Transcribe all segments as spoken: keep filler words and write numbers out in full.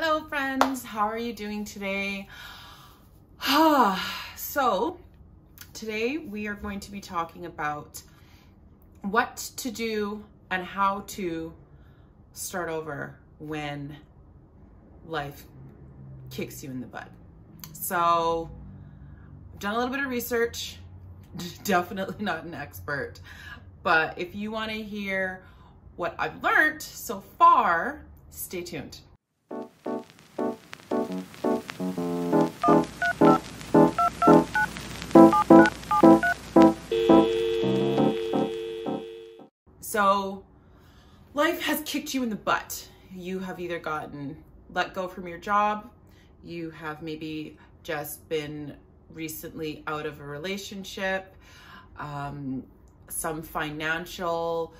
Hello friends, how are you doing today? So today we are going to be talking about what to do and how to start over when life kicks you in the butt. So I've done a little bit of research, definitely not an expert, but if you want to hear what I've learned so far, stay tuned. So life has kicked you in the butt. You have either gotten let go from your job, you have maybe just been recently out of a relationship, um, some financial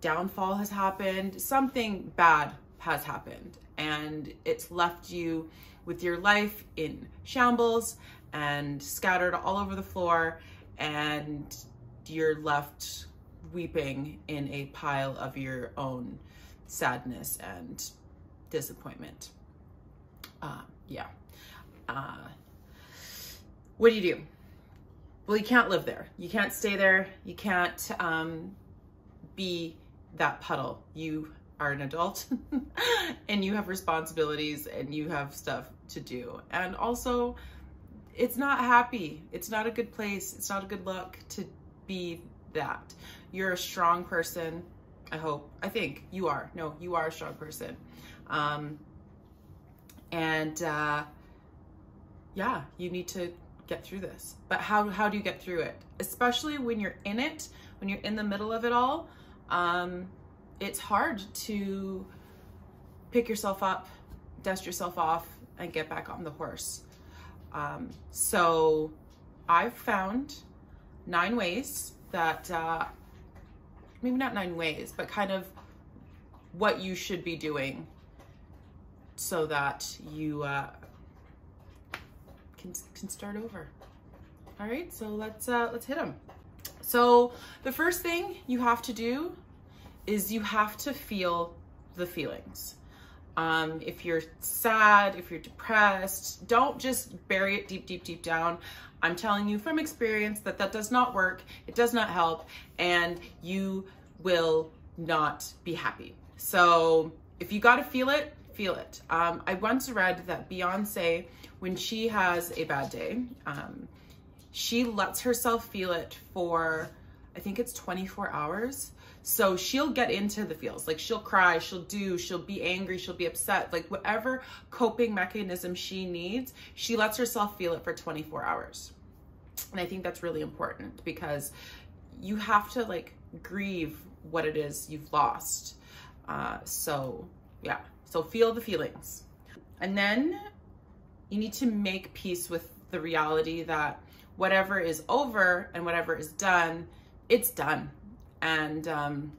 downfall has happened, something bad has happened, and it's left you with your life in shambles and scattered all over the floor, and you're left weeping in a pile of your own sadness and disappointment. Uh, yeah. Uh, what do you do? Well, you can't live there. You can't stay there. You can't um, be that puddle. You are an adult and you have responsibilities and you have stuff to do. And also, it's not happy. It's not a good place. It's not a good look to be that. You're a strong person. I hope, I think you are. No, you are a strong person. Um, and, uh, yeah, you need to get through this, but how, how do you get through it? Especially when you're in it, when you're in the middle of it all, um, it's hard to pick yourself up, dust yourself off, and get back on the horse. Um, so I've found nine ways that, uh, maybe not nine ways, but kind of what you should be doing so that you uh, can, can start over. All right, so let's, uh, let's hit them. So the first thing you have to do is you have to feel the feelings. Um, if you're sad, if you're depressed, don't just bury it deep, deep, deep down. I'm telling you from experience that that does not work. It does not help, and you will not be happy. So if you gotta feel it, feel it. Um, I once read that Beyoncé, when she has a bad day, um, she lets herself feel it for, I think it's twenty-four hours. So she'll get into the feels, like she'll cry, she'll do, she'll be angry, she'll be upset, like whatever coping mechanism she needs, she lets herself feel it for twenty-four hours. And I think that's really important, because you have to like grieve what it is you've lost. Uh, so yeah, so feel the feelings. And then you need to make peace with the reality that whatever is over and whatever is done, it's done. And um,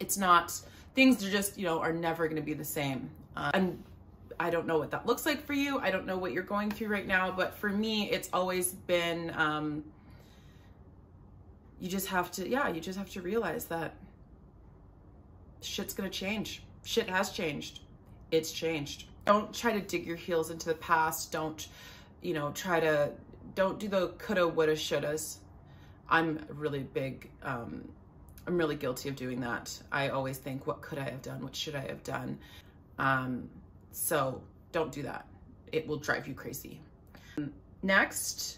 it's not, things are just, you know, are never going to be the same. Uh, and I don't know what that looks like for you. I don't know what you're going through right now, but for me, it's always been, um, you just have to, yeah, you just have to realize that shit's going to change. Shit has changed. It's changed. Don't try to dig your heels into the past. Don't, you know, try to, don't do the coulda, woulda, shouldas. I'm really big, um, I'm really guilty of doing that. I always think, what could I have done? What should I have done? Um, so don't do that. It will drive you crazy. Next,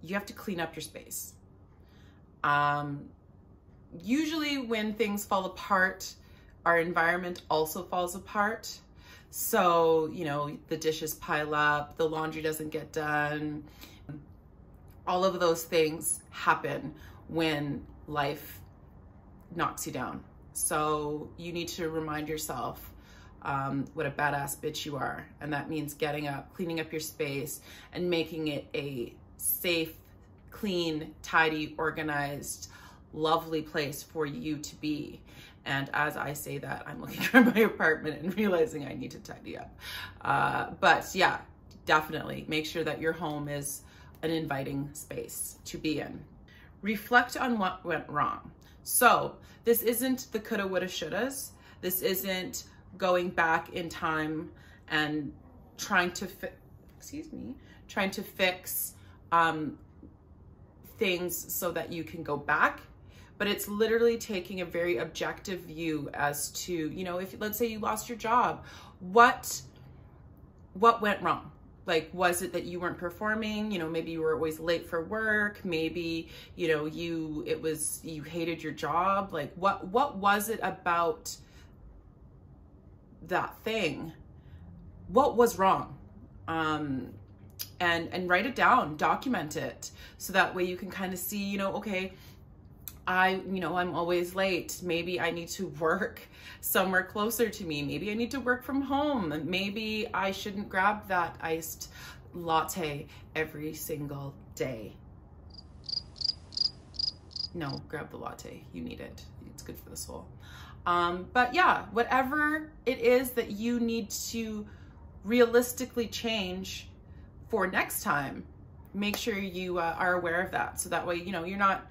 you have to clean up your space. Um, usually when things fall apart, our environment also falls apart. So, you know, the dishes pile up, the laundry doesn't get done. All of those things happen when life knocks you down. So you need to remind yourself um, what a badass bitch you are. And that means getting up, cleaning up your space, and making it a safe, clean, tidy, organized, lovely place for you to be. And as I say that, I'm looking around my apartment and realizing I need to tidy up. Uh, but yeah, definitely make sure that your home is an inviting space to be in. Reflect on what went wrong. So this isn't the coulda, woulda, shouldas. This isn't going back in time and trying to fi- excuse me, trying to fix um, things so that you can go back. But it's literally taking a very objective view as to, you know, if let's say you lost your job, what, what went wrong? Like, was it that you weren't performing? You know, maybe you were always late for work. Maybe, you know, you, it was, you hated your job. Like what, what was it about that thing? What was wrong? Um, and, and write it down, document it. So that way you can kind of see, you know, okay, I, you know, I'm always late. Maybe I need to work somewhere closer to me. Maybe I need to work from home. Maybe I shouldn't grab that iced latte every single day. No, grab the latte. You need it. It's good for the soul. Um, but yeah, whatever it is that you need to realistically change for next time, make sure you uh, are aware of that. So that way, you know, you're not,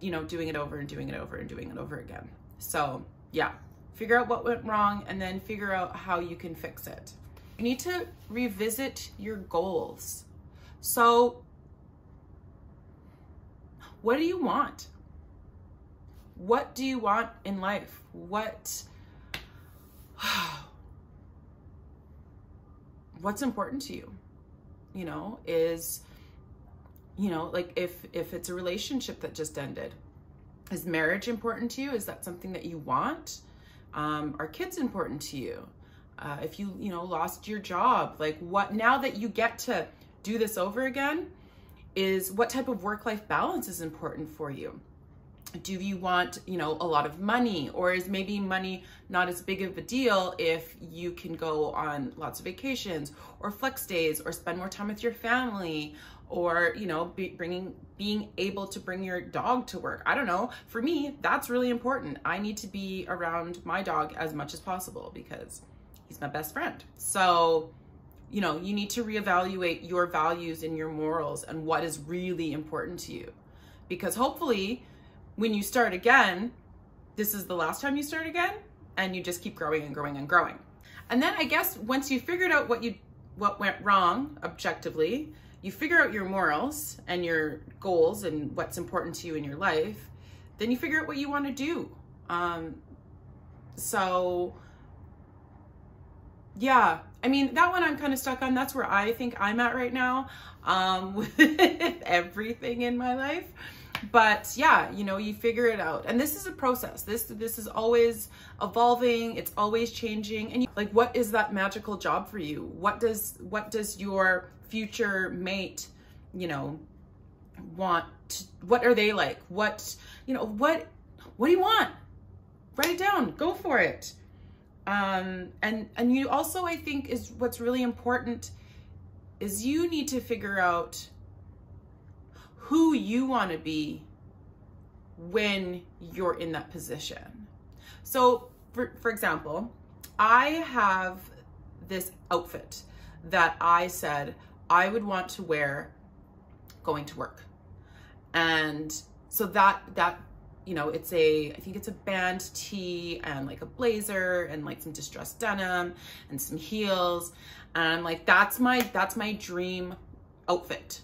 you know, doing it over and doing it over and doing it over again. So yeah, figure out what went wrong and then figure out how you can fix it. You need to revisit your goals. So what do you want? What do you want in life? What, what's important to you? You know, is, you know, like if, if it's a relationship that just ended, is marriage important to you? Is that something that you want? Um, are kids important to you? Uh, if you, you know, lost your job, like what, now that you get to do this over again, is what type of work-life balance is important for you? Do you want, you know, a lot of money, or is maybe money not as big of a deal if you can go on lots of vacations or flex days or spend more time with your family? Or, you know, be bringing, being able to bring your dog to work. I don't know, for me, that's really important. I need to be around my dog as much as possible because he's my best friend. So, you know, you need to reevaluate your values and your morals and what is really important to you. Because hopefully when you start again, this is the last time you start again, and you just keep growing and growing and growing. And then I guess once you figured out what you, what went wrong objectively, you figure out your morals and your goals and what's important to you in your life, then you figure out what you want to do. Um, so yeah, I mean, that one I'm kind of stuck on. That's where I think I'm at right now um, with everything in my life. But yeah, you know, you figure it out. And this is a process. This, this is always evolving. It's always changing. And you, like, what is that magical job for you? What does, what does your future mate, you know, want to, what are they like? What, you know, what, what do you want? Write it down, go for it. Um, and, and you also, I think, is what's really important is you need to figure out who you want to be when you're in that position. So for, for example, I have this outfit that I said I would want to wear going to work. And so that, that, you know, it's a, I think it's a band tee and like a blazer and like some distressed denim and some heels. And I'm like, that's my, that's my dream outfit.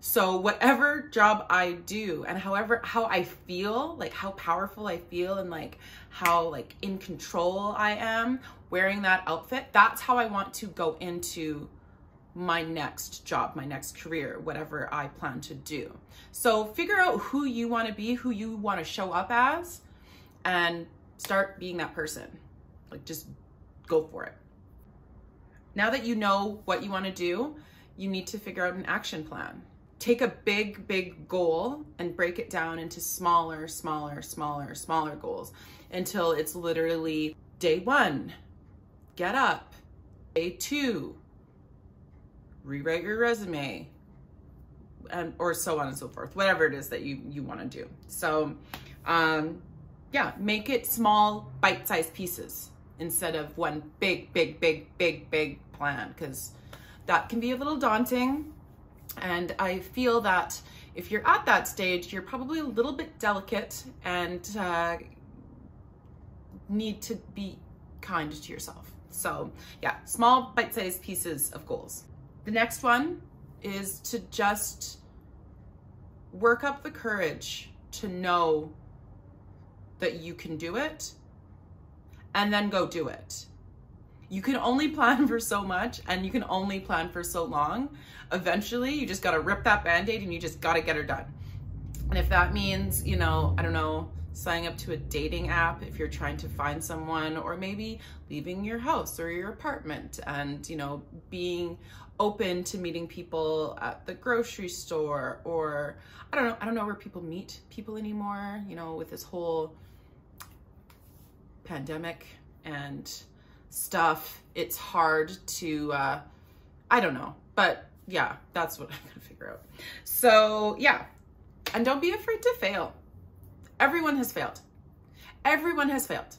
So whatever job I do and however, how I feel, like how powerful I feel and like how like in control I am wearing that outfit, that's how I want to go into my next job, my next career, whatever I plan to do. So figure out who you want to be, who you want to show up as, and start being that person. Like, just go for it. Now that you know what you want to do, you need to figure out an action plan. Take a big, big goal and break it down into smaller, smaller, smaller, smaller goals until it's literally day one, get up, day two, rewrite your resume, and or so on and so forth, whatever it is that you, you want to do. So um, yeah, make it small, bite-sized pieces instead of one big, big, big, big, big plan, because that can be a little daunting. And I feel that if you're at that stage, you're probably a little bit delicate and uh, need to be kind to yourself. So yeah, small bite-sized pieces of goals. The next one is to just work up the courage to know that you can do it and then go do it. You can only plan for so much and you can only plan for so long. Eventually, you just gotta rip that Band-Aid and you just gotta get her done. And if that means, you know, I don't know, signing up to a dating app if you're trying to find someone, or maybe leaving your house or your apartment and, you know, being open to meeting people at the grocery store, or I don't know, I don't know where people meet people anymore, you know, with this whole pandemic and stuff. It's hard to, uh, I don't know, but yeah, that's what I'm gonna figure out. So yeah, and don't be afraid to fail. Everyone has failed. Everyone has failed.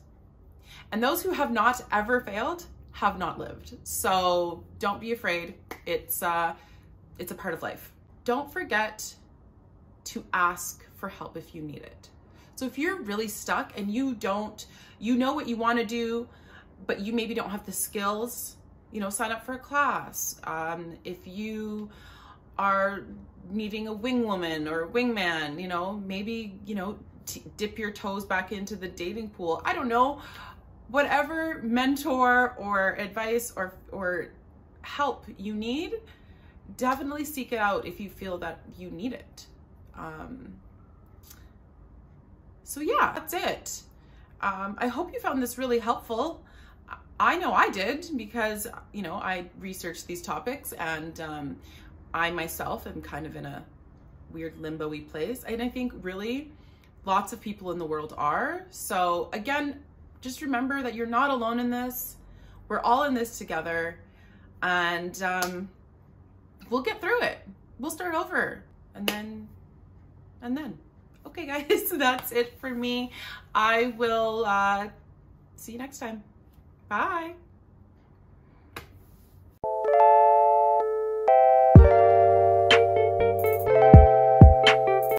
And those who have not ever failed have not lived. So don't be afraid. It's, uh, it's a part of life. Don't forget to ask for help if you need it. So if you're really stuck and you don't, you know what you want to do, but you maybe don't have the skills, you know, sign up for a class. Um, if you are needing a wingwoman or a wingman, you know, maybe, you know, dip your toes back into the dating pool. I don't know, whatever mentor or advice or, or help you need, definitely seek it out if you feel that you need it. Um, so yeah, that's it. Um, I hope you found this really helpful. I know I did, because, you know, I researched these topics and um, I myself am kind of in a weird limbo-y place. And I think really, lots of people in the world are. So again, just remember that you're not alone in this. We're all in this together, and um, we'll get through it. We'll start over, and then, and then. Okay guys, so that's it for me. I will uh, see you next time. Bye.